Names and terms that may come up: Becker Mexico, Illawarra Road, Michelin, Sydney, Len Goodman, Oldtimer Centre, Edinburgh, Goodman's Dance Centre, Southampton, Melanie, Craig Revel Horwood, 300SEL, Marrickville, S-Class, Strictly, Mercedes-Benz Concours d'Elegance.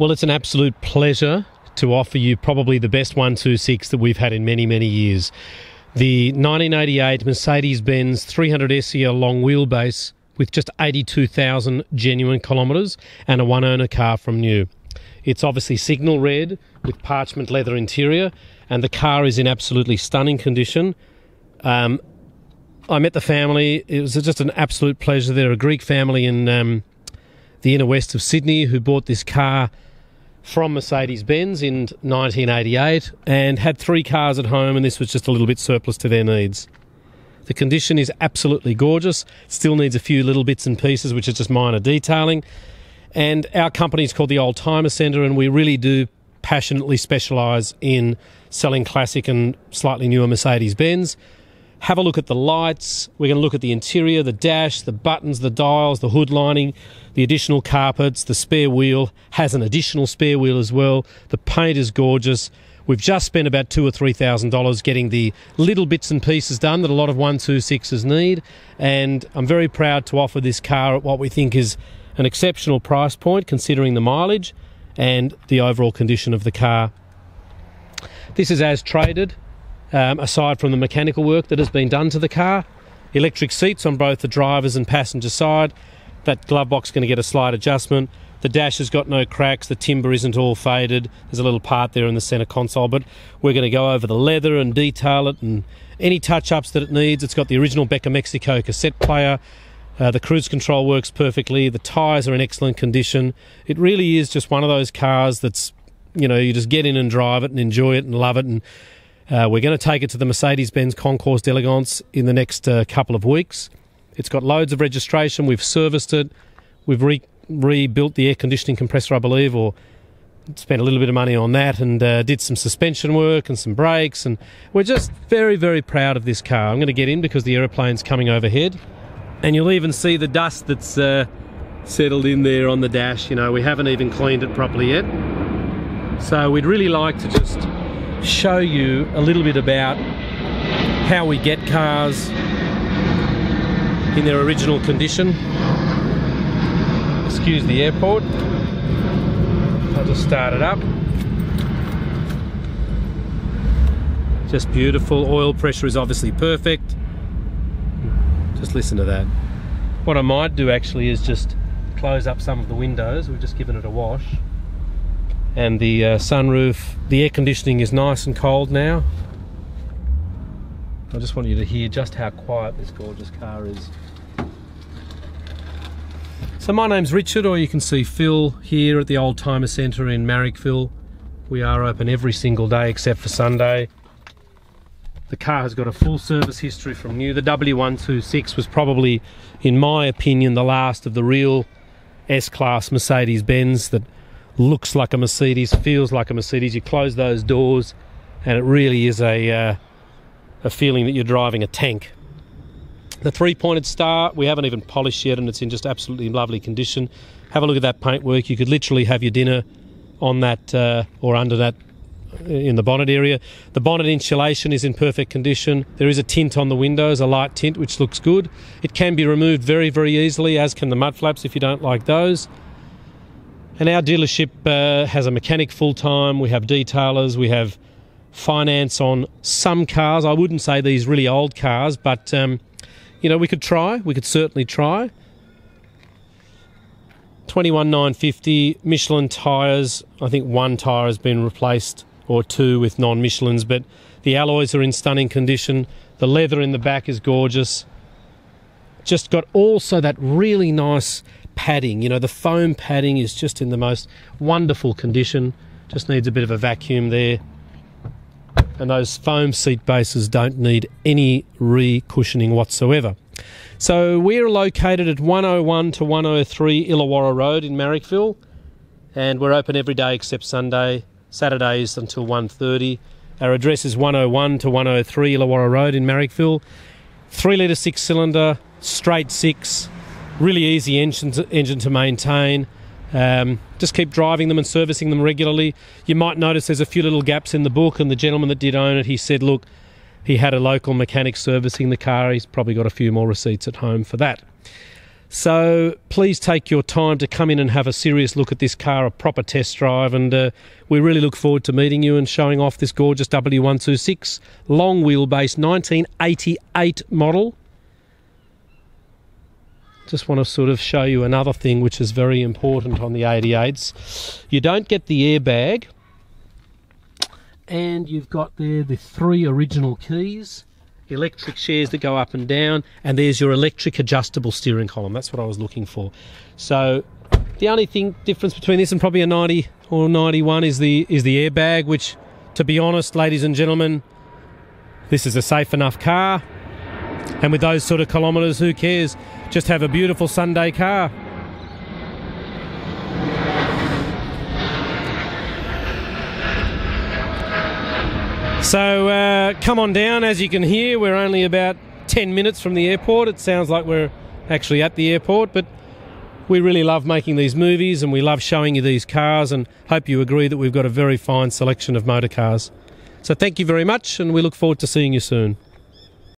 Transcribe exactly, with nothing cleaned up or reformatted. Well, it's an absolute pleasure to offer you probably the best one twenty-six that we've had in many, many years. The nineteen eighty-eight Mercedes-Benz three hundred S E L long wheelbase with just eighty-two thousand genuine kilometres and a one-owner car from new. It's obviously signal red with parchment leather interior, and the car is in absolutely stunning condition. Um, I met the family. It was just an absolute pleasure. They're a Greek family in um, the inner west of Sydney who bought this car from Mercedes-Benz in nineteen eighty-eight and had three cars at home, and this was just a little bit surplus to their needs. The condition is absolutely gorgeous. Still needs a few little bits and pieces, which is just minor detailing. And our company is called the Oldtimer Centre, and we really do passionately specialise in selling classic and slightly newer Mercedes-Benz. Have a look at the lights. We're going to look at the interior, the dash, the buttons, the dials, the hood lining, the additional carpets, the spare wheel. Has an additional spare wheel as well. The paint is gorgeous. We've just spent about two or three thousand dollars getting the little bits and pieces done that a lot of one twenty-sixes need, and I'm very proud to offer this car at what we think is an exceptional price point considering the mileage and the overall condition of the car. This is as traded, um, aside from the mechanical work that has been done to the car. Electric seats on both the driver's and passenger side. That glove box is going to get a slight adjustment. The dash has got no cracks, the timber isn't all faded, there's a little part there in the centre console, but we're going to go over the leather and detail it and any touch-ups that it needs. It's got the original Becker Mexico cassette player, uh, the cruise control works perfectly, the tyres are in excellent condition. It really is just one of those cars that's, you know, you just get in and drive it and enjoy it and love it, and uh, we're going to take it to the Mercedes-Benz Concours d'Elegance in the next uh, couple of weeks. It's got loads of registration, we've serviced it, we've re rebuilt the air conditioning compressor, I believe, or spent a little bit of money on that, and uh, did some suspension work and some brakes, and we're just very, very proud of this car. I'm going to get in because the aeroplane's coming overhead, and you'll even see the dust that's uh, settled in there on the dash. You know, we haven't even cleaned it properly yet, so we'd really like to just show you a little bit about how we get cars in their original condition. Excuse the airport. I'll just start it up. Just beautiful. Oil pressure is obviously perfect. Just listen to that. What I might do actually is just close up some of the windows. We've just given it a wash. And the uh, sunroof, the air conditioning is nice and cold now. I just want you to hear just how quiet this gorgeous car is. So my name's Richard, or you can see Phil, here at the Oldtimer Centre in Marrickville. We are open every single day except for Sunday. The car has got a full service history from new. The W one twenty-six was probably, in my opinion, the last of the real S-Class Mercedes-Benz that looks like a Mercedes, feels like a Mercedes. You close those doors and it really is a, uh, a feeling that you're driving a tank. The three-pointed star, we haven't even polished yet, and it's in just absolutely lovely condition. Have a look at that paintwork. You could literally have your dinner on that, uh, or under that, in the bonnet area. The bonnet insulation is in perfect condition. There is a tint on the windows, a light tint, which looks good. It can be removed very, very easily, as can the mud flaps if you don't like those. And our dealership uh, has a mechanic full-time. We have detailers. We have finance on some cars. I wouldn't say these really old cars, but... Um, you know, we could try, we could certainly try. twenty-one nine fifty, Michelin tyres. I think one tyre has been replaced, or two with non-Michelins, but the alloys are in stunning condition. The leather in the back is gorgeous. Just got also that really nice padding. You know, the foam padding is just in the most wonderful condition. Just needs a bit of a vacuum there. And those foam seat bases don't need any re-cushioning whatsoever. So we're located at one oh one to one oh three Illawarra Road in Marrickville, and we're open every day except Sunday. Saturdays until one thirty. Our address is one oh one to one oh three Illawarra Road in Marrickville. three litre six-cylinder, straight six, really easy engine to, engine to maintain. Um, just keep driving them and servicing them regularly. You might notice there's a few little gaps in the book, and the gentleman that did own it, he said, look, he had a local mechanic servicing the car. He's probably got a few more receipts at home for that. So please take your time to come in and have a serious look at this car, a proper test drive, and uh, we really look forward to meeting you and showing off this gorgeous W one twenty-six long wheelbase nineteen eighty-eight model. Just want to sort of show you another thing which is very important on the eighty-eights. You don't get the airbag, and you've got there the three original keys, electric chairs that go up and down, and there's your electric adjustable steering column. That's what I was looking for. So the only thing difference between this and probably a ninety or ninety-one is the is the airbag, which, to be honest, ladies and gentlemen, this is a safe enough car, and with those sort of kilometers, who cares? Just have a beautiful Sunday car. So uh, come on down. As you can hear, we're only about ten minutes from the airport. It sounds like we're actually at the airport, but we really love making these movies and we love showing you these cars, and hope you agree that we've got a very fine selection of motor cars. So thank you very much, and we look forward to seeing you soon.